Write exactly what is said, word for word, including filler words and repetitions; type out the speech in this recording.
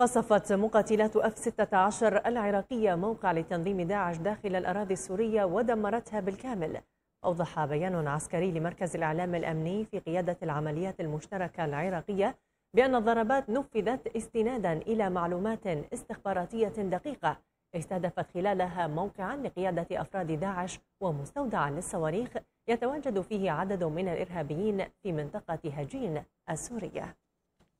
قصفت مقاتلات إف ستة عشر العراقية موقع لتنظيم داعش داخل الأراضي السورية ودمرتها بالكامل. أوضح بيان عسكري لمركز الإعلام الأمني في قيادة العمليات المشتركة العراقية بأن الضربات نفذت استنادا إلى معلومات استخباراتية دقيقة استهدفت خلالها موقعا لقيادة أفراد داعش ومستودعا للصواريخ يتواجد فيه عدد من الإرهابيين في منطقة هجين السورية.